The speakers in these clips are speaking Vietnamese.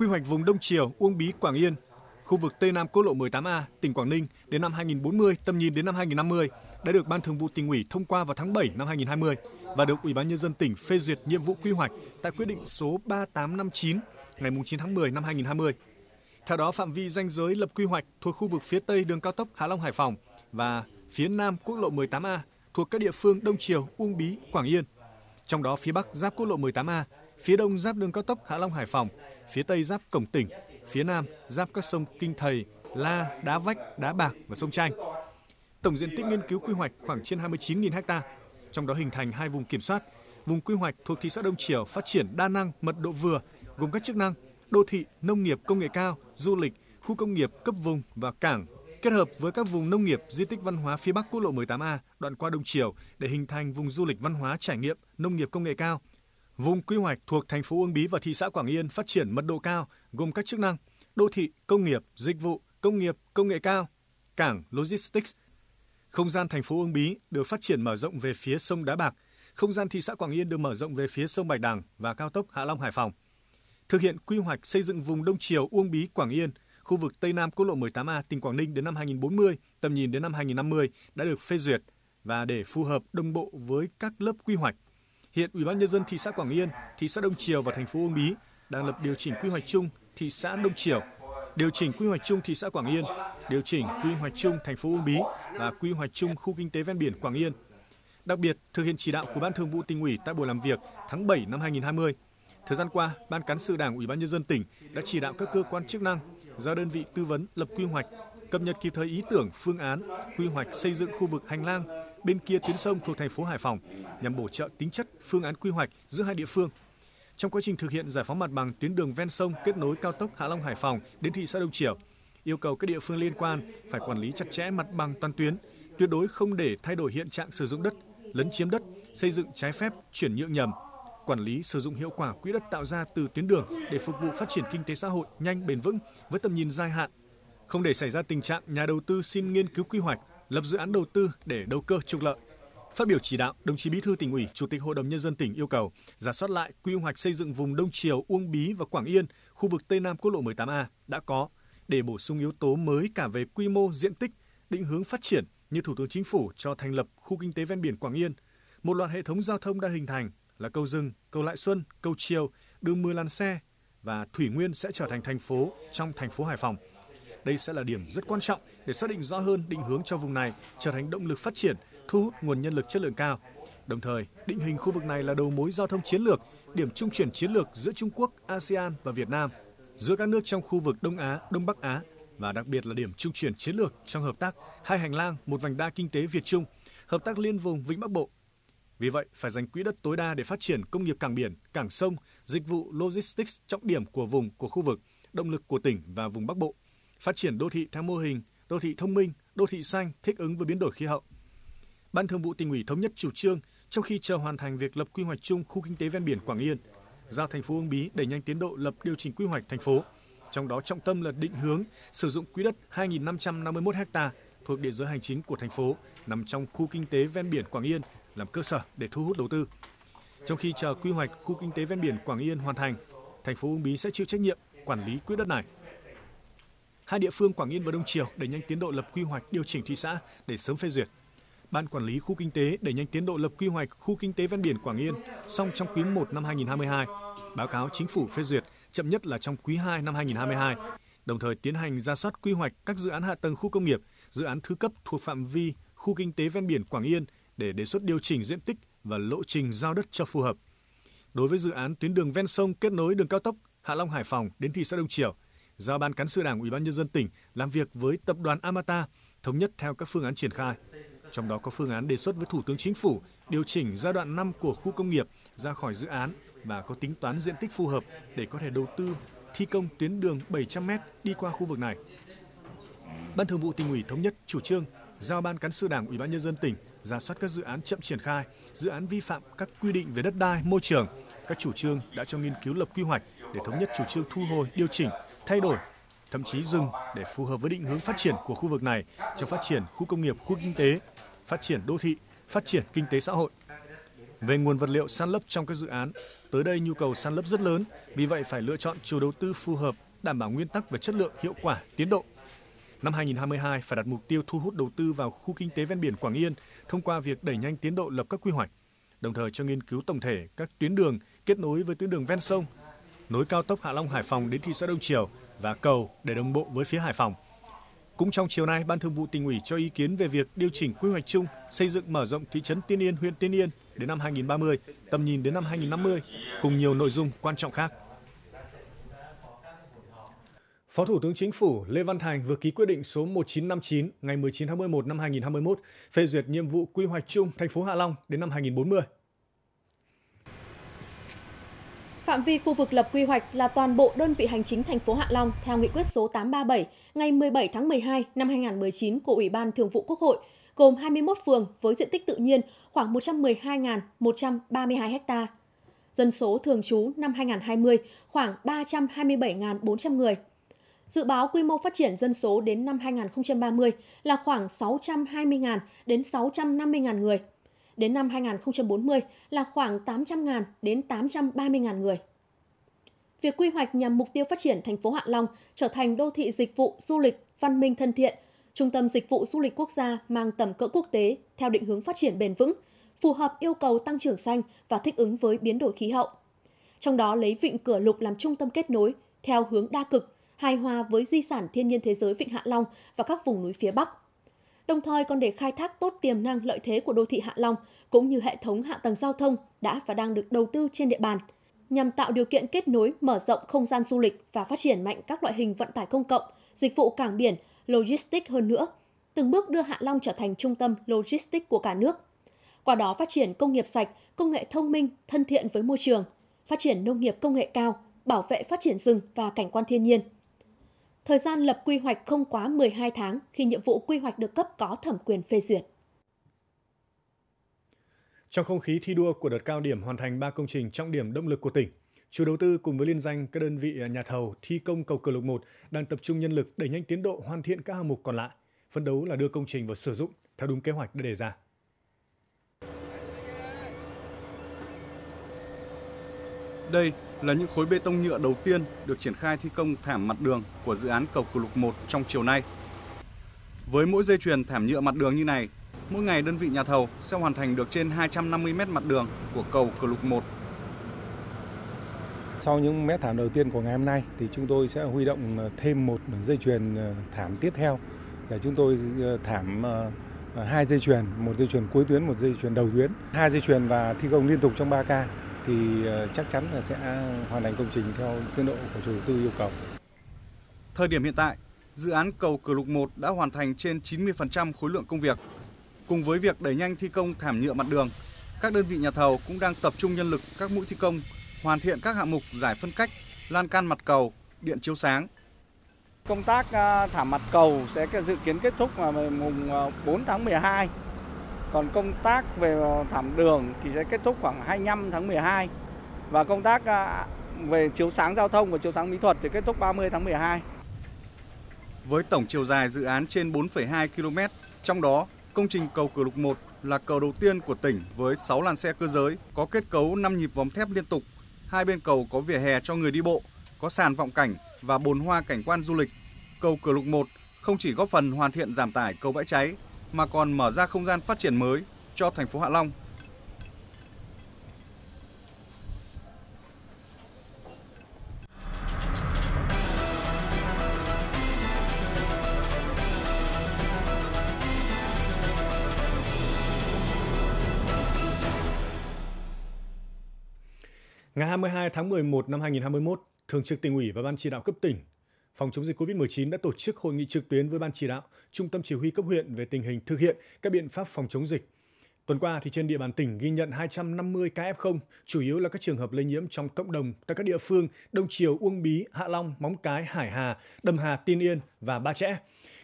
quy hoạch vùng Đông Triều, Uông Bí, Quảng Yên, khu vực Tây Nam Quốc lộ 18A, tỉnh Quảng Ninh đến năm 2040, tầm nhìn đến năm 2050 đã được Ban Thường vụ Tỉnh ủy thông qua vào tháng 7 năm 2020 và được Ủy ban Nhân dân tỉnh phê duyệt nhiệm vụ quy hoạch tại quyết định số 3859 ngày 9 tháng 10 năm 2020. Theo đó, phạm vi ranh giới lập quy hoạch thuộc khu vực phía Tây đường cao tốc Hạ Long - Hải Phòng và phía Nam Quốc lộ 18A thuộc các địa phương Đông Triều, Uông Bí, Quảng Yên. Trong đó, phía Bắc giáp Quốc lộ 18A, phía Đông giáp đường cao tốc Hạ Long - Hải Phòng, phía Tây giáp cổng tỉnh, phía Nam giáp các sông Kinh Thầy, La, Đá Vách, Đá Bạc và sông Tranh. Tổng diện tích nghiên cứu quy hoạch khoảng trên 29.000 ha, trong đó hình thành hai vùng kiểm soát. Vùng quy hoạch thuộc thị xã Đông Triều phát triển đa năng, mật độ vừa, gồm các chức năng đô thị, nông nghiệp công nghệ cao, du lịch, khu công nghiệp cấp vùng và cảng, kết hợp với các vùng nông nghiệp, di tích văn hóa phía Bắc Quốc lộ 18A đoạn qua Đông Triều để hình thành vùng du lịch văn hóa trải nghiệm, nông nghiệp công nghệ cao. Vùng quy hoạch thuộc thành phố Uông Bí và thị xã Quảng Yên phát triển mật độ cao, gồm các chức năng đô thị, công nghiệp, dịch vụ, công nghiệp, công nghệ cao, cảng, logistics. Không gian thành phố Uông Bí được phát triển mở rộng về phía sông Đá Bạc, không gian thị xã Quảng Yên được mở rộng về phía sông Bạch Đằng và cao tốc Hạ Long - Hải Phòng. Thực hiện quy hoạch xây dựng vùng Đông Triều, Uông Bí, Quảng Yên, khu vực Tây Nam Quốc lộ 18A tỉnh Quảng Ninh đến năm 2040, tầm nhìn đến năm 2050 đã được phê duyệt và để phù hợp đồng bộ với các lớp quy hoạch. Hiện Ủy ban Nhân dân thị xã Quảng Yên, thị xã Đông Triều và thành phố Uông Bí đang lập điều chỉnh quy hoạch chung thị xã Đông Triều, điều chỉnh quy hoạch chung thị xã Quảng Yên, điều chỉnh quy hoạch chung thành phố Uông Bí và quy hoạch chung khu kinh tế ven biển Quảng Yên. Đặc biệt, thực hiện chỉ đạo của Ban Thường vụ Tỉnh ủy tại buổi làm việc tháng 7 năm 2020. Thời gian qua, Ban Cán sự Đảng Ủy ban Nhân dân tỉnh đã chỉ đạo các cơ quan chức năng, giao đơn vị tư vấn lập quy hoạch, cập nhật kịp thời ý tưởng, phương án, quy hoạch xây dựng khu vực hành lang bên kia tuyến sông thuộc thành phố Hải Phòng nhằm bổ trợ tính chất phương án quy hoạch giữa hai địa phương. Trong quá trình thực hiện giải phóng mặt bằng tuyến đường ven sông kết nối cao tốc Hạ Long - Hải Phòng đến thị xã Đông Triều, yêu cầu các địa phương liên quan phải quản lý chặt chẽ mặt bằng toàn tuyến, tuyệt đối không để thay đổi hiện trạng sử dụng đất, lấn chiếm đất, xây dựng trái phép, chuyển nhượng nhầm. Quản lý sử dụng hiệu quả quỹ đất tạo ra từ tuyến đường để phục vụ phát triển kinh tế xã hội nhanh bền vững với tầm nhìn dài hạn, không để xảy ra tình trạng nhà đầu tư xin nghiên cứu quy hoạch, lập dự án đầu tư để đầu cơ trục lợi. Phát biểu chỉ đạo, đồng chí Bí thư Tỉnh ủy, Chủ tịch Hội đồng Nhân dân tỉnh yêu cầu rà soát lại quy hoạch xây dựng vùng Đông Triều, Uông Bí và Quảng Yên, khu vực Tây Nam Quốc lộ 18A đã có để bổ sung yếu tố mới cả về quy mô, diện tích, định hướng phát triển như Thủ tướng Chính phủ cho thành lập khu kinh tế ven biển Quảng Yên, một loạt hệ thống giao thông đã hình thành là cầu Rừng, cầu Lại Xuân, cầu Triều, đường 10 làn xe và Thủy Nguyên sẽ trở thành thành phố trong thành phố Hải Phòng. Đây sẽ là điểm rất quan trọng để xác định rõ hơn định hướng cho vùng này trở thành động lực phát triển, thu hút nguồn nhân lực chất lượng cao. Đồng thời, định hình khu vực này là đầu mối giao thông chiến lược, điểm trung chuyển chiến lược giữa Trung Quốc, ASEAN và Việt Nam, giữa các nước trong khu vực Đông Á, Đông Bắc Á và đặc biệt là điểm trung chuyển chiến lược trong hợp tác hai hành lang, một vành đai kinh tế Việt-Trung, hợp tác liên vùng Vịnh Bắc Bộ. Vì vậy, phải dành quỹ đất tối đa để phát triển công nghiệp cảng biển, cảng sông, dịch vụ logistics trọng điểm của vùng, của khu vực, động lực của tỉnh và vùng Bắc Bộ. Phát triển đô thị theo mô hình, đô thị thông minh, đô thị xanh thích ứng với biến đổi khí hậu. Ban Thường vụ Tỉnh ủy thống nhất chủ trương trong khi chờ hoàn thành việc lập quy hoạch chung khu kinh tế ven biển Quảng Yên, giao thành phố Uông Bí đẩy nhanh tiến độ lập điều chỉnh quy hoạch thành phố. Trong đó trọng tâm là định hướng sử dụng quỹ đất 2.551 ha thuộc địa giới hành chính của thành phố nằm trong khu kinh tế ven biển Quảng Yên làm cơ sở để thu hút đầu tư. Trong khi chờ quy hoạch khu kinh tế ven biển Quảng Yên hoàn thành, thành phố Uông Bí sẽ chịu trách nhiệm quản lý quỹ đất này. Hai địa phương Quảng Yên và Đông Triều đẩy nhanh tiến độ lập quy hoạch điều chỉnh thị xã để sớm phê duyệt. Ban quản lý khu kinh tế đẩy nhanh tiến độ lập quy hoạch khu kinh tế ven biển Quảng Yên xong trong quý 1 năm 2022, báo cáo Chính phủ phê duyệt chậm nhất là trong quý 2 năm 2022. Đồng thời tiến hành rà soát quy hoạch các dự án hạ tầng khu công nghiệp, dự án thứ cấp thuộc phạm vi khu kinh tế ven biển Quảng Yên để đề xuất điều chỉnh diện tích và lộ trình giao đất cho phù hợp. Đối với dự án tuyến đường ven sông kết nối đường cao tốc Hạ Long - Hải Phòng đến thị xã Đông Triều, giao Ban Cán sự Đảng Ủy ban Nhân dân tỉnh làm việc với tập đoàn Amata thống nhất theo các phương án triển khai. Trong đó có phương án đề xuất với Thủ tướng Chính phủ điều chỉnh giai đoạn 5 của khu công nghiệp ra khỏi dự án và có tính toán diện tích phù hợp để có thể đầu tư thi công tuyến đường 700m đi qua khu vực này. Ban Thường vụ Tỉnh ủy thống nhất chủ trương giao Ban Cán sự Đảng Ủy ban Nhân dân tỉnh rà soát các dự án chậm triển khai, dự án vi phạm các quy định về đất đai, môi trường, các chủ trương đã cho nghiên cứu lập quy hoạch để thống nhất chủ trương thu hồi, điều chỉnh, thay đổi, thậm chí dừng để phù hợp với định hướng phát triển của khu vực này trong phát triển khu công nghiệp, khu kinh tế, phát triển đô thị, phát triển kinh tế xã hội. Về nguồn vật liệu san lấp trong các dự án, tới đây nhu cầu san lấp rất lớn, vì vậy phải lựa chọn chủ đầu tư phù hợp, đảm bảo nguyên tắc về chất lượng, hiệu quả, tiến độ. Năm 2022 phải đặt mục tiêu thu hút đầu tư vào khu kinh tế ven biển Quảng Yên thông qua việc đẩy nhanh tiến độ lập các quy hoạch, đồng thời cho nghiên cứu tổng thể các tuyến đường kết nối với tuyến đường ven sông, nối cao tốc Hạ Long Hải Phòng đến thị xã Đông Triều và cầu để đồng bộ với phía Hải Phòng. Cũng trong chiều nay, Ban Thường vụ Tỉnh ủy cho ý kiến về việc điều chỉnh quy hoạch chung xây dựng mở rộng thị trấn Tiên Yên, huyện Tiên Yên đến năm 2030, tầm nhìn đến năm 2050, cùng nhiều nội dung quan trọng khác. Phó Thủ tướng Chính phủ Lê Văn Thành vừa ký quyết định số 1959 ngày 19 tháng 11 năm 2021 phê duyệt nhiệm vụ quy hoạch chung thành phố Hạ Long đến năm 2040. Phạm vi khu vực lập quy hoạch là toàn bộ đơn vị hành chính thành phố Hạ Long theo nghị quyết số 837 ngày 17 tháng 12 năm 2019 của Ủy ban Thường vụ Quốc hội, gồm 21 phường với diện tích tự nhiên khoảng 112.132 ha. Dân số thường trú năm 2020 khoảng 327.400 người. Dự báo quy mô phát triển dân số đến năm 2030 là khoảng 620.000 đến 650.000 người. Đến năm 2040 là khoảng 800.000 đến 830.000 người. Việc quy hoạch nhằm mục tiêu phát triển thành phố Hạ Long trở thành đô thị dịch vụ du lịch văn minh thân thiện, trung tâm dịch vụ du lịch quốc gia mang tầm cỡ quốc tế theo định hướng phát triển bền vững, phù hợp yêu cầu tăng trưởng xanh và thích ứng với biến đổi khí hậu. Trong đó lấy Vịnh Cửa Lục làm trung tâm kết nối theo hướng đa cực, hài hòa với di sản thiên nhiên thế giới Vịnh Hạ Long và các vùng núi phía Bắc. Đồng thời còn để khai thác tốt tiềm năng lợi thế của đô thị Hạ Long cũng như hệ thống hạ tầng giao thông đã và đang được đầu tư trên địa bàn, nhằm tạo điều kiện kết nối mở rộng không gian du lịch và phát triển mạnh các loại hình vận tải công cộng, dịch vụ cảng biển, logistics hơn nữa, từng bước đưa Hạ Long trở thành trung tâm logistics của cả nước. Qua đó phát triển công nghiệp sạch, công nghệ thông minh, thân thiện với môi trường, phát triển nông nghiệp công nghệ cao, bảo vệ phát triển rừng và cảnh quan thiên nhiên. Thời gian lập quy hoạch không quá 12 tháng khi nhiệm vụ quy hoạch được cấp có thẩm quyền phê duyệt. Trong không khí thi đua của đợt cao điểm hoàn thành 3 công trình trọng điểm động lực của tỉnh, chủ đầu tư cùng với liên danh các đơn vị nhà thầu thi công cầu Cửa Lục 1 đang tập trung nhân lực đẩy nhanh tiến độ hoàn thiện các hạng mục còn lại, phấn đấu là đưa công trình vào sử dụng theo đúng kế hoạch đã đề ra. Đây là những khối bê tông nhựa đầu tiên được triển khai thi công thảm mặt đường của dự án cầu Cửa Lục 1 trong chiều nay. Với mỗi dây chuyền thảm nhựa mặt đường như này, mỗi ngày đơn vị nhà thầu sẽ hoàn thành được trên 250 mét mặt đường của cầu Cửa Lục 1. Sau những mét thảm đầu tiên của ngày hôm nay thì chúng tôi sẽ huy động thêm một dây chuyền thảm tiếp theo để chúng tôi thảm hai dây chuyền, một dây chuyền cuối tuyến, một dây chuyền đầu tuyến, hai dây chuyền và thi công liên tục trong 3K. Thì chắc chắn là sẽ hoàn thành công trình theo tiến độ của chủ đầu tư yêu cầu. Thời điểm hiện tại, dự án cầu Cửa Lục 1 đã hoàn thành trên 90% khối lượng công việc. Cùng với việc đẩy nhanh thi công thảm nhựa mặt đường, các đơn vị nhà thầu cũng đang tập trung nhân lực các mũi thi công, hoàn thiện các hạng mục giải phân cách, lan can mặt cầu, điện chiếu sáng. Công tác thảm mặt cầu sẽ dự kiến kết thúc vào mùng 4 tháng 12. Còn công tác về thảm đường thì sẽ kết thúc khoảng 25 tháng 12 và công tác về chiếu sáng giao thông và chiếu sáng mỹ thuật thì kết thúc 30 tháng 12. Với tổng chiều dài dự án trên 4,2 km, trong đó công trình cầu Cửa Lục 1 là cầu đầu tiên của tỉnh với 6 làn xe cơ giới có kết cấu 5 nhịp vòng thép liên tục, hai bên cầu có vỉa hè cho người đi bộ, có sàn vọng cảnh và bồn hoa cảnh quan du lịch. Cầu Cửa Lục 1 không chỉ góp phần hoàn thiện giảm tải cầu Bãi Cháy mà còn mở ra không gian phát triển mới cho thành phố Hạ Long. Ngày 22 tháng 11 năm 2021, Thường trực Tỉnh ủy và Ban chỉ đạo cấp tỉnh Phòng chống dịch Covid-19 đã tổ chức hội nghị trực tuyến với Ban chỉ đạo, Trung tâm Chỉ huy cấp huyện về tình hình thực hiện các biện pháp phòng chống dịch. Tuần qua, thì trên địa bàn tỉnh ghi nhận 250 ca F0, chủ yếu là các trường hợp lây nhiễm trong cộng đồng tại các địa phương Đông Triều, Uông Bí, Hạ Long, Móng Cái, Hải Hà, Đầm Hà, Tiên Yên và Ba Chẽ.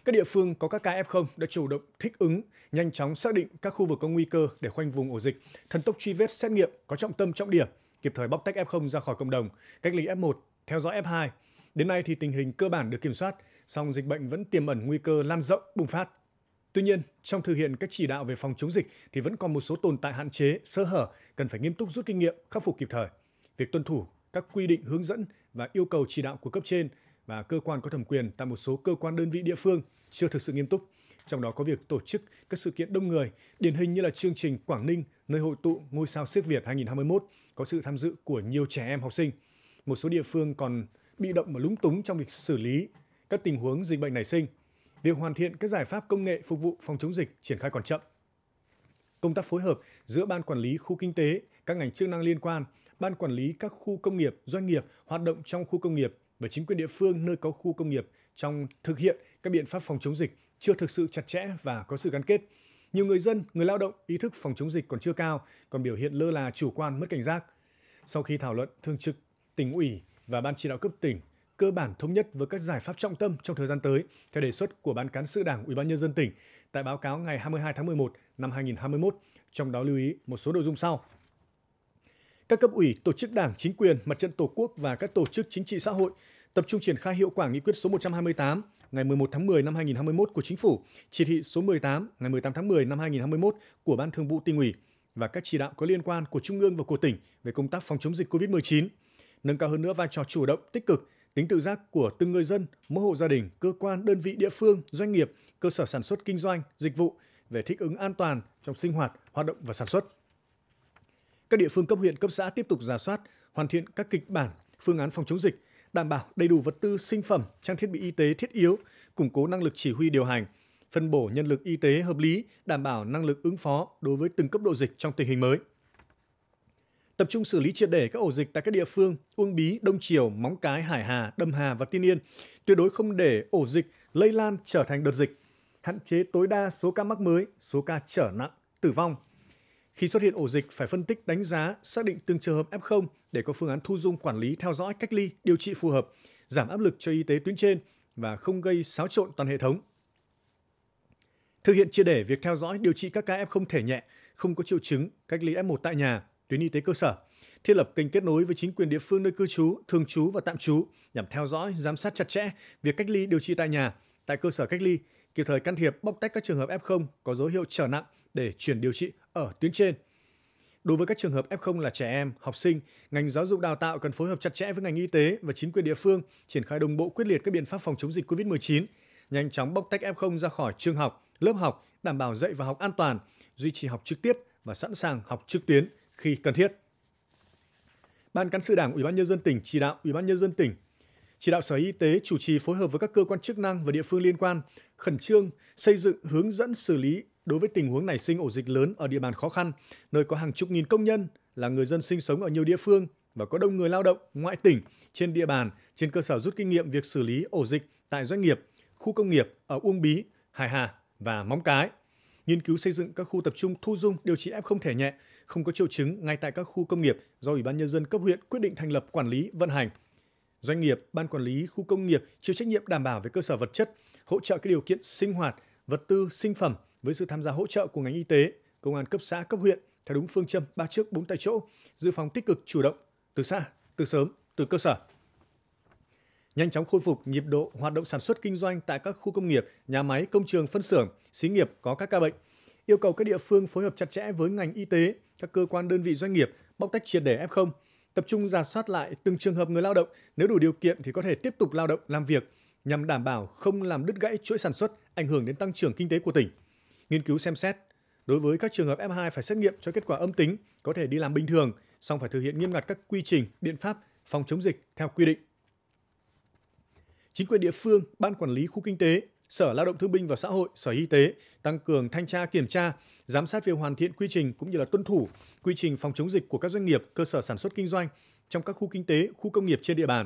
Các địa phương có các ca F0 đã chủ động thích ứng, nhanh chóng xác định các khu vực có nguy cơ để khoanh vùng ổ dịch, thần tốc truy vết xét nghiệm có trọng tâm trọng điểm, kịp thời bóc tách F0 ra khỏi cộng đồng, cách ly F1, theo dõi F2. Đến nay thì tình hình cơ bản được kiểm soát, song dịch bệnh vẫn tiềm ẩn nguy cơ lan rộng, bùng phát. Tuy nhiên, trong thực hiện các chỉ đạo về phòng chống dịch thì vẫn còn một số tồn tại hạn chế, sơ hở, cần phải nghiêm túc rút kinh nghiệm, khắc phục kịp thời. Việc tuân thủ các quy định hướng dẫn và yêu cầu chỉ đạo của cấp trên và cơ quan có thẩm quyền tại một số cơ quan đơn vị địa phương chưa thực sự nghiêm túc. Trong đó có việc tổ chức các sự kiện đông người, điển hình như là chương trình Quảng Ninh, nơi hội tụ ngôi sao siếc Việt 2021 có sự tham dự của nhiều trẻ em học sinh. Một số địa phương còn bị động và lúng túng trong việc xử lý các tình huống dịch bệnh nảy sinh. Việc hoàn thiện các giải pháp công nghệ phục vụ phòng chống dịch triển khai còn chậm. Công tác phối hợp giữa Ban Quản lý Khu Kinh tế, các ngành chức năng liên quan, Ban Quản lý các khu công nghiệp, doanh nghiệp hoạt động trong khu công nghiệp và chính quyền địa phương nơi có khu công nghiệp trong thực hiện các biện pháp phòng chống dịch chưa thực sự chặt chẽ và có sự gắn kết. Nhiều người dân, người lao động, ý thức phòng chống dịch còn chưa cao, còn biểu hiện lơ là, chủ quan, mất cảnh giác. Sau khi thảo luận, Thường trực Tỉnh ủy và Ban chỉ đạo cấp tỉnh cơ bản thống nhất với các giải pháp trọng tâm trong thời gian tới theo đề xuất của Ban Cán sự Đảng Ủy ban Nhân dân tỉnh tại báo cáo ngày 22 tháng 11 năm 2021, trong đó lưu ý một số nội dung sau. Các cấp ủy, tổ chức đảng, chính quyền, mặt trận tổ quốc và các tổ chức chính trị xã hội tập trung triển khai hiệu quả nghị quyết số 128 ngày 11 tháng 10 năm 2021 của Chính phủ, chỉ thị số 18 ngày 18 tháng 10 năm 2021 của Ban Thường vụ Tỉnh ủy và các chỉ đạo có liên quan của Trung ương và của tỉnh về công tác phòng chống dịch COVID-19, nâng cao hơn nữa vai trò chủ động, tích cực, tính tự giác của từng người dân, mỗi hộ gia đình, cơ quan, đơn vị địa phương, doanh nghiệp, cơ sở sản xuất kinh doanh, dịch vụ về thích ứng an toàn trong sinh hoạt, hoạt động và sản xuất. Các địa phương cấp huyện, cấp xã tiếp tục rà soát, hoàn thiện các kịch bản, phương án phòng chống dịch, đảm bảo đầy đủ vật tư, sinh phẩm, trang thiết bị y tế thiết yếu, củng cố năng lực chỉ huy điều hành, phân bổ nhân lực y tế hợp lý, đảm bảo năng lực ứng phó đối với từng cấp độ dịch trong tình hình mới. Tập trung xử lý triệt để các ổ dịch tại các địa phương Uông Bí, Đông Triều, Móng Cái, Hải Hà, Đầm Hà và Tiên Yên, tuyệt đối không để ổ dịch lây lan trở thành đợt dịch, hạn chế tối đa số ca mắc mới, số ca trở nặng, tử vong. Khi xuất hiện ổ dịch phải phân tích, đánh giá, xác định từng trường hợp F0 để có phương án thu dung, quản lý, theo dõi, cách ly, điều trị phù hợp, giảm áp lực cho y tế tuyến trên và không gây xáo trộn toàn hệ thống. Thực hiện triệt để việc theo dõi, điều trị các ca F0 thể nhẹ, không có triệu chứng, cách ly F1 tại nhà, tuyến y tế cơ sở, thiết lập kênh kết nối với chính quyền địa phương nơi cư trú, thường trú và tạm trú nhằm theo dõi, giám sát chặt chẽ việc cách ly, điều trị tại nhà, tại cơ sở cách ly, kịp thời can thiệp, bóc tách các trường hợp F0 có dấu hiệu trở nặng để chuyển điều trị ở tuyến trên. Đối với các trường hợp F0 là trẻ em, học sinh, ngành giáo dục đào tạo cần phối hợp chặt chẽ với ngành y tế và chính quyền địa phương triển khai đồng bộ, quyết liệt các biện pháp phòng chống dịch COVID-19, nhanh chóng bóc tách F0 ra khỏi trường học, lớp học, đảm bảo dạy và học an toàn, duy trì học trực tiếp và sẵn sàng học trực tuyến khi cần thiết. Ban Cán sự Đảng Ủy ban Nhân dân tỉnh chỉ đạo Ủy ban Nhân dân tỉnh chỉ đạo Sở Y tế chủ trì phối hợp với các cơ quan chức năng và địa phương liên quan khẩn trương xây dựng hướng dẫn xử lý đối với tình huống nảy sinh ổ dịch lớn ở địa bàn khó khăn, nơi có hàng chục nghìn công nhân là người dân sinh sống ở nhiều địa phương và có đông người lao động ngoại tỉnh trên địa bàn, trên cơ sở rút kinh nghiệm việc xử lý ổ dịch tại doanh nghiệp, khu công nghiệp ở Uông Bí, Hải Hà và Móng Cái. Nghiên cứu xây dựng các khu tập trung thu dung điều trị F0 thể nhẹ, không có triệu chứng ngay tại các khu công nghiệp do Ủy ban Nhân dân cấp huyện quyết định thành lập, quản lý, vận hành. Doanh nghiệp, Ban Quản lý Khu Công nghiệp chịu trách nhiệm đảm bảo về cơ sở vật chất, hỗ trợ các điều kiện sinh hoạt, vật tư, sinh phẩm với sự tham gia hỗ trợ của ngành y tế, công an cấp xã, cấp huyện theo đúng phương châm 3 trước 4 tại chỗ, dự phòng tích cực, chủ động, từ xa, từ sớm, từ cơ sở. Nhanh chóng khôi phục nhịp độ hoạt động sản xuất kinh doanh tại các khu công nghiệp, nhà máy, công trường, phân xưởng, xí nghiệp có các ca bệnh. Yêu cầu các địa phương phối hợp chặt chẽ với ngành y tế, các cơ quan, đơn vị, doanh nghiệp bóc tách triệt để F0, tập trung rà soát lại từng trường hợp người lao động, nếu đủ điều kiện thì có thể tiếp tục lao động, làm việc nhằm đảm bảo không làm đứt gãy chuỗi sản xuất, ảnh hưởng đến tăng trưởng kinh tế của tỉnh. Nghiên cứu xem xét đối với các trường hợp F2 phải xét nghiệm cho kết quả âm tính, có thể đi làm bình thường, song phải thực hiện nghiêm ngặt các quy trình, biện pháp phòng chống dịch theo quy định. Chính quyền địa phương, Ban Quản lý Khu Kinh tế, Sở Lao động Thương binh và Xã hội, Sở Y tế tăng cường thanh tra, kiểm tra, giám sát việc hoàn thiện quy trình cũng như là tuân thủ quy trình phòng chống dịch của các doanh nghiệp, cơ sở sản xuất kinh doanh trong các khu kinh tế, khu công nghiệp trên địa bàn.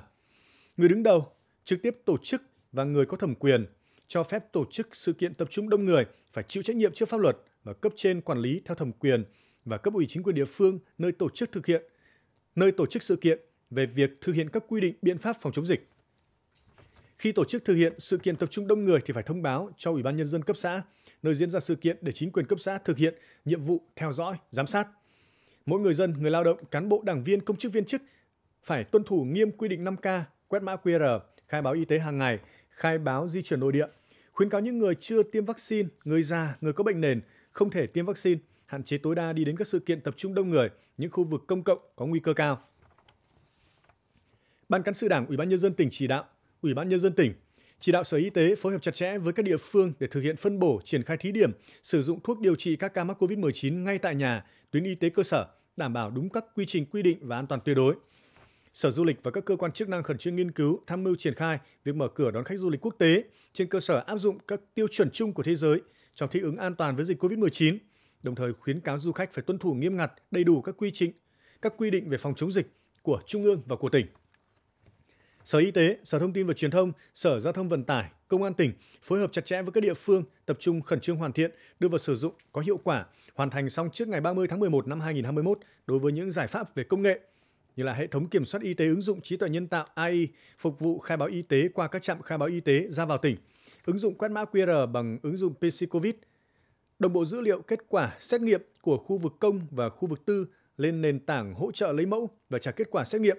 Người đứng đầu, trực tiếp tổ chức và người có thẩm quyền cho phép tổ chức sự kiện tập trung đông người phải chịu trách nhiệm trước pháp luật và cấp trên quản lý theo thẩm quyền và cấp ủy chính quyền địa phương nơi tổ chức sự kiện về việc thực hiện các quy định, biện pháp phòng chống dịch. Khi tổ chức thực hiện sự kiện tập trung đông người thì phải thông báo cho Ủy ban Nhân dân cấp xã, nơi diễn ra sự kiện để chính quyền cấp xã thực hiện nhiệm vụ theo dõi, giám sát. Mỗi người dân, người lao động, cán bộ, đảng viên, công chức, viên chức phải tuân thủ nghiêm quy định 5K, quét mã QR, khai báo y tế hàng ngày, khai báo di chuyển nội địa, Khuyến cáo những người chưa tiêm vaccine, người già, người có bệnh nền không thể tiêm vaccine, hạn chế tối đa đi đến các sự kiện tập trung đông người, những khu vực công cộng có nguy cơ cao. Ban Cán sự Đảng, Ủy ban Nhân dân tỉnh chỉ đạo, Ủy ban Nhân dân tỉnh chỉ đạo Sở Y tế phối hợp chặt chẽ với các địa phương để thực hiện phân bổ, triển khai thí điểm, sử dụng thuốc điều trị các ca mắc COVID-19 ngay tại nhà, tuyến y tế cơ sở, đảm bảo đúng các quy trình quy định và an toàn tuyệt đối. Sở Du lịch và các cơ quan chức năng khẩn trương nghiên cứu, tham mưu triển khai việc mở cửa đón khách du lịch quốc tế trên cơ sở áp dụng các tiêu chuẩn chung của thế giới trong thích ứng an toàn với dịch COVID-19, đồng thời khuyến cáo du khách phải tuân thủ nghiêm ngặt, đầy đủ các quy trình, các quy định về phòng chống dịch của Trung ương và của tỉnh. Sở Y tế, Sở Thông tin và Truyền thông, Sở Giao thông Vận tải, Công an tỉnh phối hợp chặt chẽ với các địa phương, tập trung khẩn trương hoàn thiện, đưa vào sử dụng có hiệu quả, hoàn thành xong trước ngày 30 tháng 11 năm 2021 đối với những giải pháp về công nghệ như là hệ thống kiểm soát y tế ứng dụng trí tuệ nhân tạo AI phục vụ khai báo y tế qua các trạm khai báo y tế ra vào tỉnh, ứng dụng quét mã QR bằng ứng dụng pCovid, đồng bộ dữ liệu kết quả xét nghiệm của khu vực công và khu vực tư lên nền tảng hỗ trợ lấy mẫu và trả kết quả xét nghiệm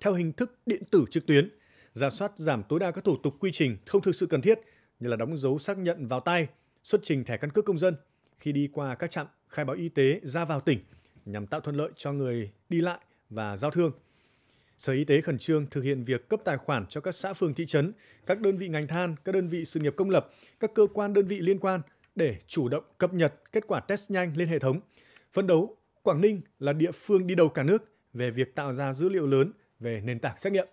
theo hình thức điện tử trực tuyến, rà soát giảm tối đa các thủ tục quy trình không thực sự cần thiết như là đóng dấu xác nhận vào tay, xuất trình thẻ căn cước công dân khi đi qua các trạm khai báo y tế ra vào tỉnh nhằm tạo thuận lợi cho người đi lại và giao thương. Sở Y tế khẩn trương thực hiện việc cấp tài khoản cho các xã phường thị trấn, các đơn vị ngành than, các đơn vị sự nghiệp công lập, các cơ quan đơn vị liên quan để chủ động cập nhật kết quả test nhanh lên hệ thống. Phấn đấu, Quảng Ninh là địa phương đi đầu cả nước về việc tạo ra dữ liệu lớn về nền tảng xét nghiệm.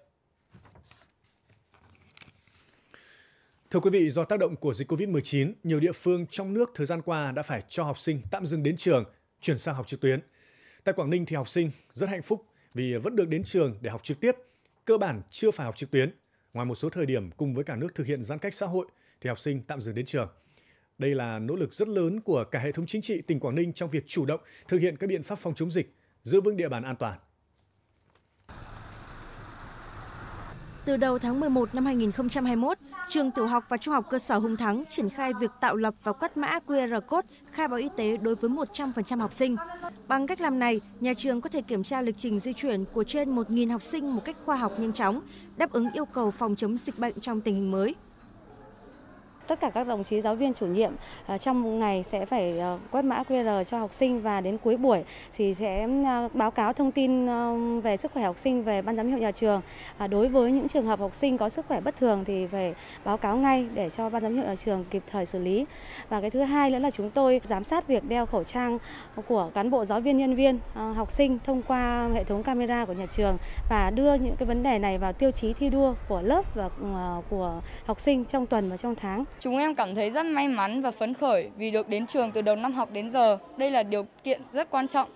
Thưa quý vị, do tác động của dịch COVID-19, nhiều địa phương trong nước thời gian qua đã phải cho học sinh tạm dừng đến trường, chuyển sang học trực tuyến. Tại Quảng Ninh thì học sinh rất hạnh phúc vì vẫn được đến trường để học trực tiếp, cơ bản chưa phải học trực tuyến. Ngoài một số thời điểm cùng với cả nước thực hiện giãn cách xã hội thì học sinh tạm dừng đến trường. Đây là nỗ lực rất lớn của cả hệ thống chính trị tỉnh Quảng Ninh trong việc chủ động thực hiện các biện pháp phòng chống dịch, giữ vững địa bàn an toàn. Từ đầu tháng 11 năm 2021, trường tiểu học và trung học cơ sở Hùng Thắng triển khai việc tạo lập và quét mã QR code khai báo y tế đối với 100% học sinh. Bằng cách làm này, nhà trường có thể kiểm tra lịch trình di chuyển của trên 1.000 học sinh một cách khoa học nhanh chóng, đáp ứng yêu cầu phòng chống dịch bệnh trong tình hình mới. Tất cả các đồng chí giáo viên chủ nhiệm trong một ngày sẽ phải quét mã QR cho học sinh và đến cuối buổi thì sẽ báo cáo thông tin về sức khỏe học sinh về ban giám hiệu nhà trường. Đối với những trường hợp học sinh có sức khỏe bất thường thì phải báo cáo ngay để cho ban giám hiệu nhà trường kịp thời xử lý. Và cái thứ hai nữa là chúng tôi giám sát việc đeo khẩu trang của cán bộ giáo viên, nhân viên, học sinh thông qua hệ thống camera của nhà trường và đưa những cái vấn đề này vào tiêu chí thi đua của lớp và của học sinh trong tuần và trong tháng. Chúng em cảm thấy rất may mắn và phấn khởi vì được đến trường từ đầu năm học đến giờ. Đây là điều kiện rất quan trọng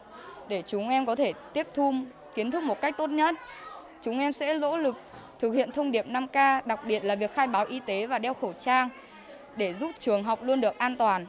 để chúng em có thể tiếp thu kiến thức một cách tốt nhất. Chúng em sẽ nỗ lực thực hiện thông điệp 5K, đặc biệt là việc khai báo y tế và đeo khẩu trang để giúp trường học luôn được an toàn.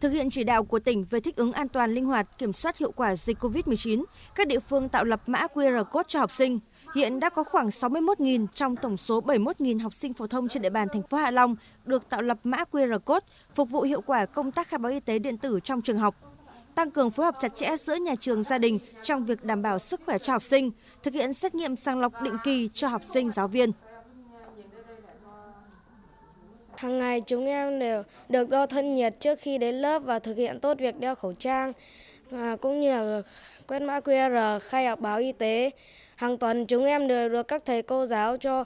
Thực hiện chỉ đạo của tỉnh về thích ứng an toàn, linh hoạt, kiểm soát hiệu quả dịch COVID-19, các địa phương tạo lập mã QR code cho học sinh. Hiện đã có khoảng 61.000 trong tổng số 71.000 học sinh phổ thông trên địa bàn thành phố Hạ Long được tạo lập mã QR code phục vụ hiệu quả công tác khai báo y tế điện tử trong trường học. Tăng cường phối hợp chặt chẽ giữa nhà trường, gia đình trong việc đảm bảo sức khỏe cho học sinh, thực hiện xét nghiệm sàng lọc định kỳ cho học sinh, giáo viên. Hàng ngày chúng em đều được đo thân nhiệt trước khi đến lớp và thực hiện tốt việc đeo khẩu trang, cũng như là quét mã QR, khai báo y tế. Hàng tuần chúng em đều được các thầy cô giáo cho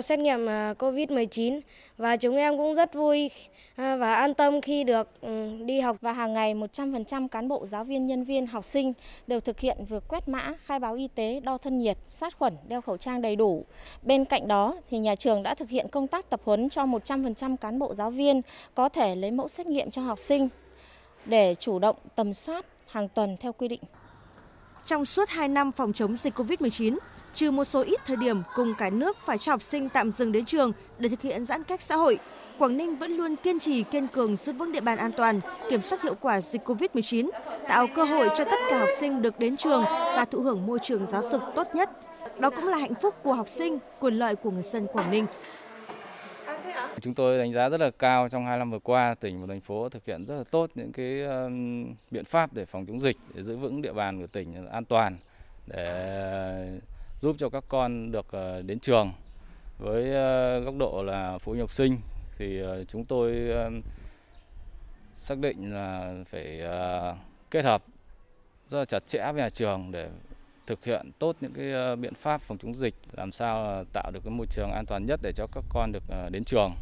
xét nghiệm COVID-19 và chúng em cũng rất vui và an tâm khi được đi học. Và hàng ngày 100% cán bộ, giáo viên, nhân viên, học sinh đều thực hiện việc quét mã, khai báo y tế, đo thân nhiệt, sát khuẩn, đeo khẩu trang đầy đủ. Bên cạnh đó thì nhà trường đã thực hiện công tác tập huấn cho 100% cán bộ, giáo viên có thể lấy mẫu xét nghiệm cho học sinh để chủ động tầm soát hàng tuần theo quy định. Trong suốt 2 năm phòng chống dịch COVID-19, trừ một số ít thời điểm cùng cả nước phải cho học sinh tạm dừng đến trường để thực hiện giãn cách xã hội, Quảng Ninh vẫn luôn kiên trì, kiên cường giữ vững địa bàn an toàn, kiểm soát hiệu quả dịch COVID-19, tạo cơ hội cho tất cả học sinh được đến trường và thụ hưởng môi trường giáo dục tốt nhất. Đó cũng là hạnh phúc của học sinh, quyền lợi của người dân Quảng Ninh. Chúng tôi đánh giá rất là cao trong 2 năm vừa qua, tỉnh và thành phố thực hiện rất là tốt những cái biện pháp để phòng chống dịch, để giữ vững địa bàn của tỉnh an toàn, để giúp cho các con được đến trường. Với góc độ là phụ huynh học sinh thì chúng tôi xác định là phải kết hợp rất là chặt chẽ với nhà trường để thực hiện tốt những cái biện pháp phòng chống dịch, làm sao tạo được cái môi trường an toàn nhất để cho các con được đến trường.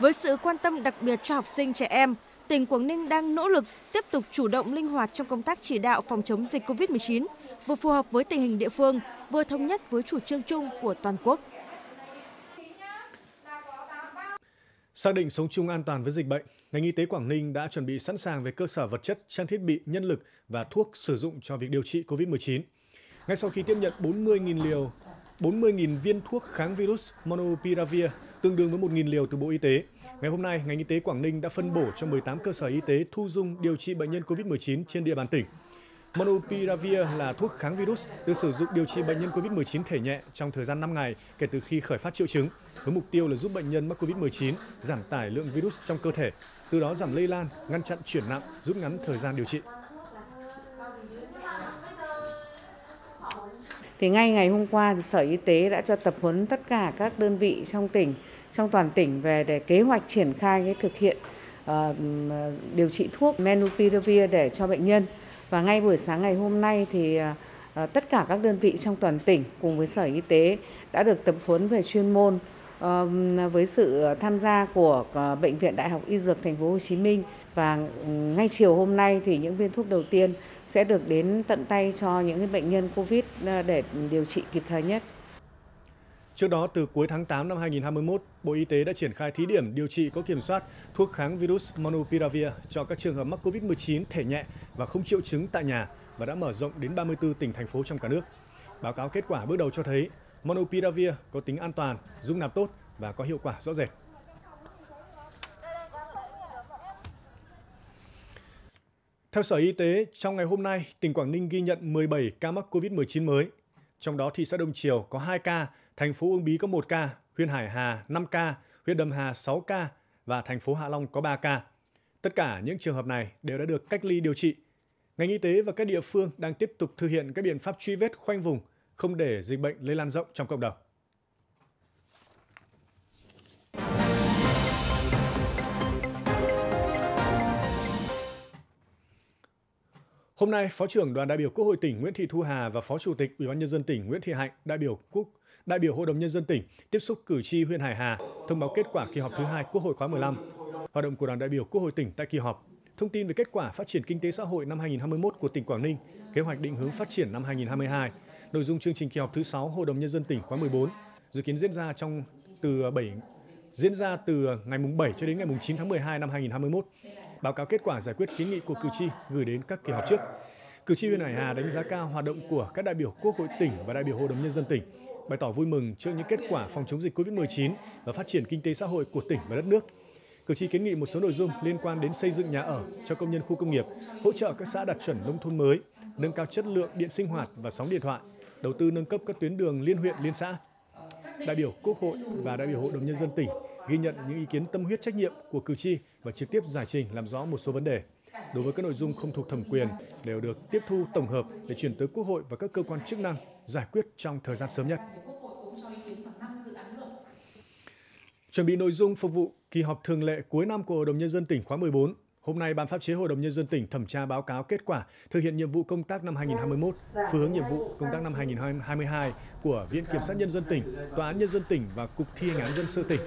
Với sự quan tâm đặc biệt cho học sinh trẻ em, tỉnh Quảng Ninh đang nỗ lực tiếp tục chủ động linh hoạt trong công tác chỉ đạo phòng chống dịch Covid-19, vừa phù hợp với tình hình địa phương, vừa thống nhất với chủ trương chung của toàn quốc. Xác định sống chung an toàn với dịch bệnh, ngành y tế Quảng Ninh đã chuẩn bị sẵn sàng về cơ sở vật chất, trang thiết bị, nhân lực và thuốc sử dụng cho việc điều trị Covid-19. Ngay sau khi tiếp nhận 40.000 viên thuốc kháng virus Molnupiravir, tương đương với 1.000 liều từ Bộ Y tế. Ngày hôm nay, ngành y tế Quảng Ninh đã phân bổ cho 18 cơ sở y tế thu dung điều trị bệnh nhân COVID-19 trên địa bàn tỉnh. Molnupiravir là thuốc kháng virus được sử dụng điều trị bệnh nhân COVID-19 thể nhẹ trong thời gian 5 ngày kể từ khi khởi phát triệu chứng, với mục tiêu là giúp bệnh nhân mắc COVID-19 giảm tải lượng virus trong cơ thể, từ đó giảm lây lan, ngăn chặn chuyển nặng, rút ngắn thời gian điều trị. Thì ngay ngày hôm qua thì Sở Y tế đã cho tập huấn tất cả các đơn vị trong tỉnh, trong toàn tỉnh về để kế hoạch triển khai cái thực hiện điều trị thuốc Molnupiravir để cho bệnh nhân. Và ngay buổi sáng ngày hôm nay thì tất cả các đơn vị trong toàn tỉnh cùng với Sở Y tế đã được tập huấn về chuyên môn với sự tham gia của Bệnh viện Đại học Y Dược Thành phố Hồ Chí Minh, và ngay chiều hôm nay thì những viên thuốc đầu tiên sẽ được đến tận tay cho những bệnh nhân Covid để điều trị kịp thời nhất. Trước đó, từ cuối tháng 8 năm 2021, Bộ Y tế đã triển khai thí điểm điều trị có kiểm soát thuốc kháng virus Molnupiravir cho các trường hợp mắc Covid-19 thể nhẹ và không triệu chứng tại nhà và đã mở rộng đến 34 tỉnh, thành phố trong cả nước. Báo cáo kết quả bước đầu cho thấy Molnupiravir có tính an toàn, dung nạp tốt và có hiệu quả rõ rệt. Theo Sở Y tế, trong ngày hôm nay, tỉnh Quảng Ninh ghi nhận 17 ca mắc COVID-19 mới. Trong đó thị xã Đông Triều có 2 ca, thành phố Uông Bí có 1 ca, huyện Hải Hà 5 ca, huyện Đầm Hà 6 ca và thành phố Hạ Long có 3 ca. Tất cả những trường hợp này đều đã được cách ly điều trị. Ngành y tế và các địa phương đang tiếp tục thực hiện các biện pháp truy vết khoanh vùng, không để dịch bệnh lây lan rộng trong cộng đồng. Hôm nay, Phó trưởng Đoàn đại biểu Quốc hội tỉnh Nguyễn Thị Thu Hà và Phó Chủ tịch Ủy ban nhân dân tỉnh Nguyễn Thị Hạnh, đại biểu Hội đồng nhân dân tỉnh tiếp xúc cử tri huyện Hải Hà, thông báo kết quả kỳ họp thứ 2 Quốc hội khóa 15, hoạt động của Đoàn đại biểu Quốc hội tỉnh tại kỳ họp, thông tin về kết quả phát triển kinh tế xã hội năm 2021 của tỉnh Quảng Ninh, kế hoạch định hướng phát triển năm 2022, nội dung chương trình kỳ họp thứ 6 Hội đồng nhân dân tỉnh khóa 14, dự kiến diễn ra từ ngày 7 cho đến ngày 9 tháng 12 năm 2021. Báo cáo kết quả giải quyết kiến nghị của cử tri gửi đến các kỳ họp trước. Cử tri huyện Hải Hà đánh giá cao hoạt động của các đại biểu Quốc hội tỉnh và đại biểu Hội đồng nhân dân tỉnh, bày tỏ vui mừng trước những kết quả phòng chống dịch COVID-19 và phát triển kinh tế xã hội của tỉnh và đất nước. Cử tri kiến nghị một số nội dung liên quan đến xây dựng nhà ở cho công nhân khu công nghiệp, hỗ trợ các xã đạt chuẩn nông thôn mới, nâng cao chất lượng điện sinh hoạt và sóng điện thoại, đầu tư nâng cấp các tuyến đường liên huyện, liên xã. Đại biểu Quốc hội và đại biểu Hội đồng nhân dân tỉnh ghi nhận những ý kiến tâm huyết trách nhiệm của cử tri và trực tiếp giải trình làm rõ một số vấn đề. Đối với các nội dung không thuộc thẩm quyền đều được tiếp thu tổng hợp để chuyển tới Quốc hội và các cơ quan chức năng giải quyết trong thời gian sớm nhất. Chuẩn bị nội dung phục vụ kỳ họp thường lệ cuối năm của Hội đồng nhân dân tỉnh khóa 14. Hôm nay, Ban Pháp chế Hội đồng nhân dân tỉnh thẩm tra báo cáo kết quả thực hiện nhiệm vụ công tác năm 2021, phương hướng nhiệm vụ công tác năm 2022 của Viện Kiểm sát Nhân dân tỉnh, Tòa án Nhân dân tỉnh và Cục Thi hành án dân sự tỉnh.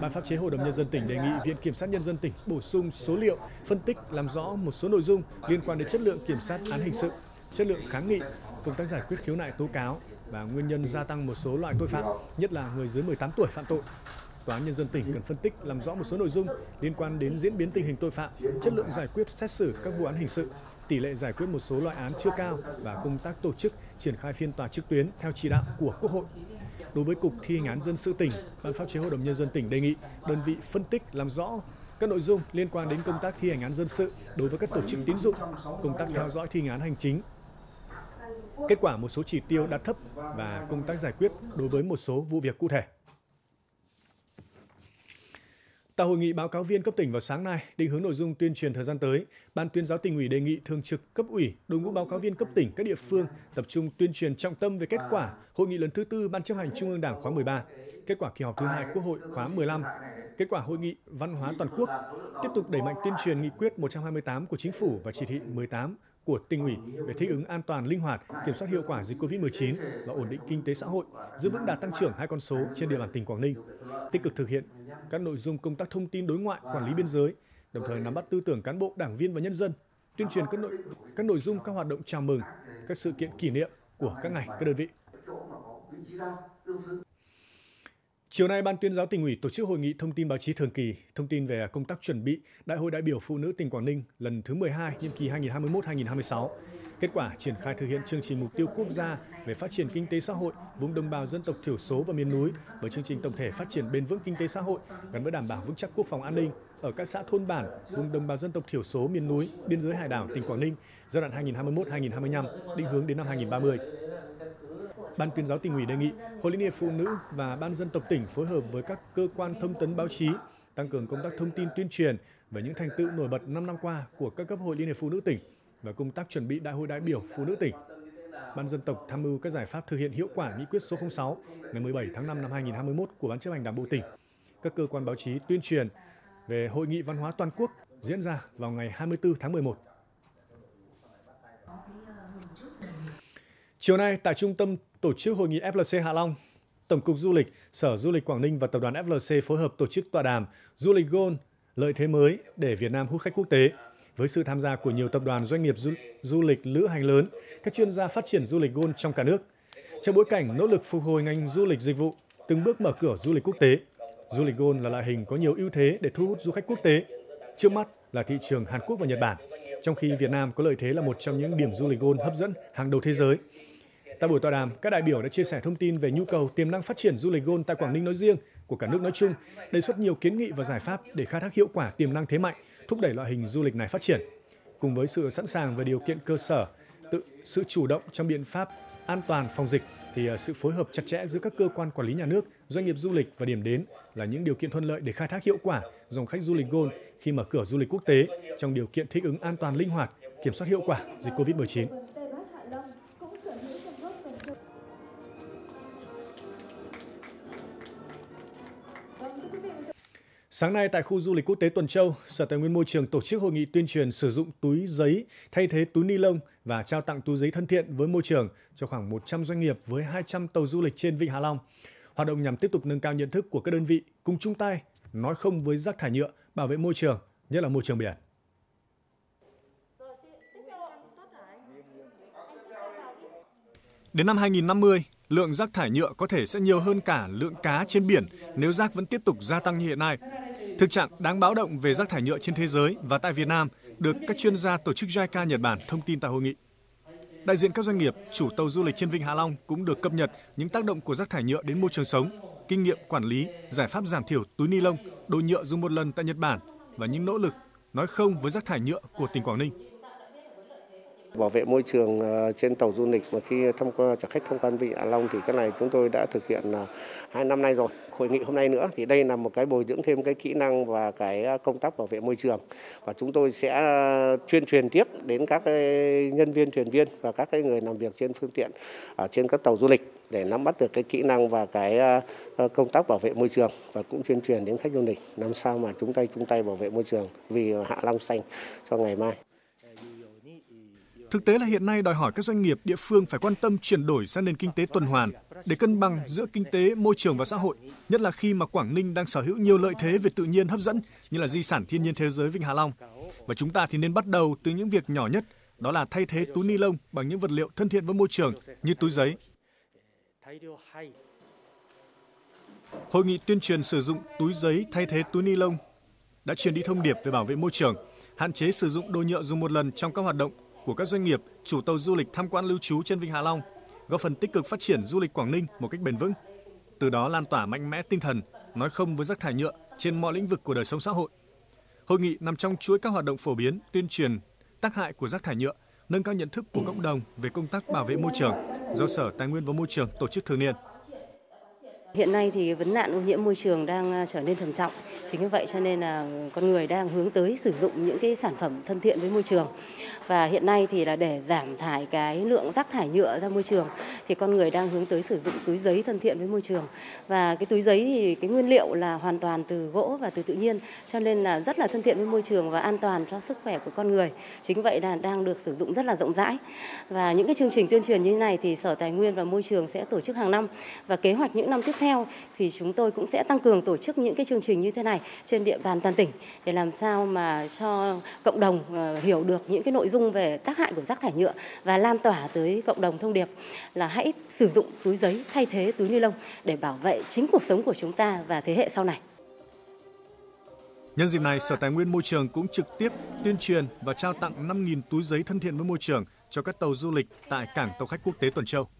Ban Pháp chế Hội đồng nhân dân tỉnh đề nghị Viện Kiểm sát Nhân dân tỉnh bổ sung số liệu, phân tích làm rõ một số nội dung liên quan đến chất lượng kiểm sát án hình sự, chất lượng kháng nghị, công tác giải quyết khiếu nại tố cáo và nguyên nhân gia tăng một số loại tội phạm, nhất là người dưới 18 tuổi phạm tội. Tòa án Nhân dân tỉnh cần phân tích làm rõ một số nội dung liên quan đến diễn biến tình hình tội phạm, chất lượng giải quyết xét xử các vụ án hình sự, tỷ lệ giải quyết một số loại án chưa cao và công tác tổ chức triển khai phiên tòa trực tuyến theo chỉ đạo của Quốc hội. Đối với Cục Thi hành án dân sự tỉnh, Ban Pháp chế Hội đồng Nhân dân tỉnh đề nghị đơn vị phân tích làm rõ các nội dung liên quan đến công tác thi hành án dân sự đối với các tổ chức tín dụng, công tác theo dõi thi hành án hành chính, kết quả một số chỉ tiêu đạt thấp và công tác giải quyết đối với một số vụ việc cụ thể. Tại hội nghị báo cáo viên cấp tỉnh vào sáng nay, định hướng nội dung tuyên truyền thời gian tới, Ban Tuyên giáo Tỉnh ủy đề nghị Thường trực cấp ủy, đội ngũ báo cáo viên cấp tỉnh, các địa phương tập trung tuyên truyền trọng tâm về kết quả hội nghị lần thứ 4 Ban Chấp hành Trung ương Đảng khóa 13, kết quả kỳ họp thứ 2 Quốc hội khóa 15, kết quả hội nghị văn hóa toàn quốc, tiếp tục đẩy mạnh tuyên truyền nghị quyết 128 của Chính phủ và chỉ thị 18 của Tỉnh ủy về thích ứng an toàn, linh hoạt, kiểm soát hiệu quả dịch Covid-19 và ổn định kinh tế xã hội, giữ vững đà tăng trưởng 2 con số trên địa bàn tỉnh Quảng Ninh, tích cực thực hiện các nội dung công tác thông tin đối ngoại, quản lý biên giới, đồng thời nắm bắt tư tưởng cán bộ, đảng viên và nhân dân, tuyên truyền các nội dung các hoạt động chào mừng, các sự kiện kỷ niệm của các ngành, các đơn vị. Chiều nay, Ban Tuyên giáo Tỉnh ủy tổ chức hội nghị thông tin báo chí thường kỳ, thông tin về công tác chuẩn bị Đại hội đại biểu Phụ nữ tỉnh Quảng Ninh lần thứ 12, nhiệm kỳ 2021-2026, kết quả triển khai thực hiện chương trình mục tiêu quốc gia về phát triển kinh tế xã hội vùng đồng bào dân tộc thiểu số và miền núi với chương trình tổng thể phát triển bền vững kinh tế xã hội gắn với đảm bảo vững chắc quốc phòng an ninh ở các xã thôn bản vùng đồng bào dân tộc thiểu số miền núi biên giới hải đảo tỉnh Quảng Ninh giai đoạn 2021-2025, định hướng đến năm 2030. Ban Tuyên giáo Tỉnh ủy đề nghị Hội Liên hiệp Phụ nữ và Ban Dân tộc tỉnh phối hợp với các cơ quan thông tấn báo chí tăng cường công tác thông tin tuyên truyền về những thành tựu nổi bật 5 năm qua của các cấp Hội Liên hiệp Phụ nữ tỉnh và công tác chuẩn bị Đại hội đại biểu Phụ nữ tỉnh. Ban Dân tộc tham mưu các giải pháp thực hiện hiệu quả nghị quyết số 06 ngày 17 tháng 5 năm 2021 của Ban Chấp hành Đảng bộ tỉnh. Các cơ quan báo chí tuyên truyền về Hội nghị văn hóa toàn quốc diễn ra vào ngày 24 tháng 11. Chiều nay, tại Trung tâm tổ chức Hội nghị FLC Hạ Long, Tổng cục Du lịch, Sở Du lịch Quảng Ninh và Tập đoàn FLC phối hợp tổ chức tọa đàm Du lịch Gold lợi thế mới để Việt Nam hút khách quốc tế. Với sự tham gia của nhiều tập đoàn doanh nghiệp du lịch lữ hành lớn, các chuyên gia phát triển du lịch Gold trong cả nước. Trong bối cảnh nỗ lực phục hồi ngành du lịch dịch vụ, từng bước mở cửa du lịch quốc tế, du lịch Gold là loại hình có nhiều ưu thế để thu hút du khách quốc tế. Trước mắt là thị trường Hàn Quốc và Nhật Bản, trong khi Việt Nam có lợi thế là một trong những điểm du lịch Gold hấp dẫn hàng đầu thế giới. Tại buổi tọa đàm, các đại biểu đã chia sẻ thông tin về nhu cầu tiềm năng phát triển du lịch Gold tại Quảng Ninh nói riêng, của cả nước nói chung, đề xuất nhiều kiến nghị và giải pháp để khai thác hiệu quả tiềm năng thế mạnh, thúc đẩy loại hình du lịch này phát triển. Cùng với sự sẵn sàng về điều kiện cơ sở, sự chủ động trong biện pháp an toàn phòng dịch, thì sự phối hợp chặt chẽ giữa các cơ quan quản lý nhà nước, doanh nghiệp du lịch và điểm đến là những điều kiện thuận lợi để khai thác hiệu quả dòng khách du lịch Gold khi mở cửa du lịch quốc tế trong điều kiện thích ứng an toàn linh hoạt, kiểm soát hiệu quả dịch Covid-19. Sáng nay tại khu du lịch quốc tế Tuần Châu, Sở Tài nguyên Môi trường tổ chức hội nghị tuyên truyền sử dụng túi giấy thay thế túi ni lông và trao tặng túi giấy thân thiện với môi trường cho khoảng 100 doanh nghiệp với 200 tàu du lịch trên Vịnh Hạ Long. Hoạt động nhằm tiếp tục nâng cao nhận thức của các đơn vị cùng chung tay nói không với rác thải nhựa, bảo vệ môi trường, nhất là môi trường biển. Đến năm 2050, lượng rác thải nhựa có thể sẽ nhiều hơn cả lượng cá trên biển nếu rác vẫn tiếp tục gia tăng như hiện nay. Thực trạng đáng báo động về rác thải nhựa trên thế giới và tại Việt Nam được các chuyên gia tổ chức JICA Nhật Bản thông tin tại hội nghị. Đại diện các doanh nghiệp, chủ tàu du lịch trên Vịnh Hạ Long cũng được cập nhật những tác động của rác thải nhựa đến môi trường sống, kinh nghiệm quản lý, giải pháp giảm thiểu túi ni lông, đồ nhựa dùng một lần tại Nhật Bản và những nỗ lực nói không với rác thải nhựa của tỉnh Quảng Ninh. Bảo vệ môi trường trên tàu du lịch mà khi tham quan chở khách tham quan Vịnh Hạ Long thì cái này chúng tôi đã thực hiện 2 năm nay rồi. Hội nghị hôm nay nữa thì đây là một cái bồi dưỡng thêm cái kỹ năng và cái công tác bảo vệ môi trường, và chúng tôi sẽ tuyên truyền tiếp đến các nhân viên thuyền viên và các cái người làm việc trên phương tiện ở trên các tàu du lịch để nắm bắt được cái kỹ năng và cái công tác bảo vệ môi trường, và cũng tuyên truyền đến khách du lịch làm sao mà chúng ta chung tay bảo vệ môi trường vì Hạ Long xanh cho ngày mai. Thực tế là hiện nay đòi hỏi các doanh nghiệp địa phương phải quan tâm chuyển đổi sang nền kinh tế tuần hoàn để cân bằng giữa kinh tế, môi trường và xã hội, nhất là khi mà Quảng Ninh đang sở hữu nhiều lợi thế về tự nhiên hấp dẫn như là di sản thiên nhiên thế giới Vịnh Hạ Long. Và chúng ta thì nên bắt đầu từ những việc nhỏ nhất, đó là thay thế túi ni lông bằng những vật liệu thân thiện với môi trường như túi giấy. Hội nghị tuyên truyền sử dụng túi giấy thay thế túi ni lông đã truyền đi thông điệp về bảo vệ môi trường, hạn chế sử dụng đồ nhựa dùng một lần trong các hoạt động của các doanh nghiệp, chủ tàu du lịch tham quan lưu trú trên Vịnh Hạ Long, góp phần tích cực phát triển du lịch Quảng Ninh một cách bền vững. Từ đó lan tỏa mạnh mẽ tinh thần nói không với rác thải nhựa trên mọi lĩnh vực của đời sống xã hội. Hội nghị nằm trong chuỗi các hoạt động phổ biến, tuyên truyền tác hại của rác thải nhựa, nâng cao nhận thức của cộng đồng về công tác bảo vệ môi trường do Sở Tài nguyên và Môi trường tổ chức thường niên. Hiện nay thì vấn nạn ô nhiễm môi trường đang trở nên trầm trọng. Chính vì vậy cho nên là con người đang hướng tới sử dụng những cái sản phẩm thân thiện với môi trường. Và hiện nay thì là để giảm thải cái lượng rác thải nhựa ra môi trường thì con người đang hướng tới sử dụng túi giấy thân thiện với môi trường. Và cái túi giấy thì cái nguyên liệu là hoàn toàn từ gỗ và từ tự nhiên, cho nên là rất là thân thiện với môi trường và an toàn cho sức khỏe của con người. Chính vậy là đang được sử dụng rất là rộng rãi. Và những cái chương trình tuyên truyền như thế này thì Sở Tài nguyên và Môi trường sẽ tổ chức hàng năm, và kế hoạch những năm tiếp theo thì chúng tôi cũng sẽ tăng cường tổ chức những cái chương trình như thế này trên địa bàn toàn tỉnh để làm sao mà cho cộng đồng hiểu được những cái nội dung về tác hại của rác thải nhựa và lan tỏa tới cộng đồng thông điệp là hãy sử dụng túi giấy thay thế túi ni lông để bảo vệ chính cuộc sống của chúng ta và thế hệ sau này. Nhân dịp này, Sở Tài nguyên Môi trường cũng trực tiếp tuyên truyền và trao tặng 5.000 túi giấy thân thiện với môi trường cho các tàu du lịch tại cảng tàu khách quốc tế Tuần Châu.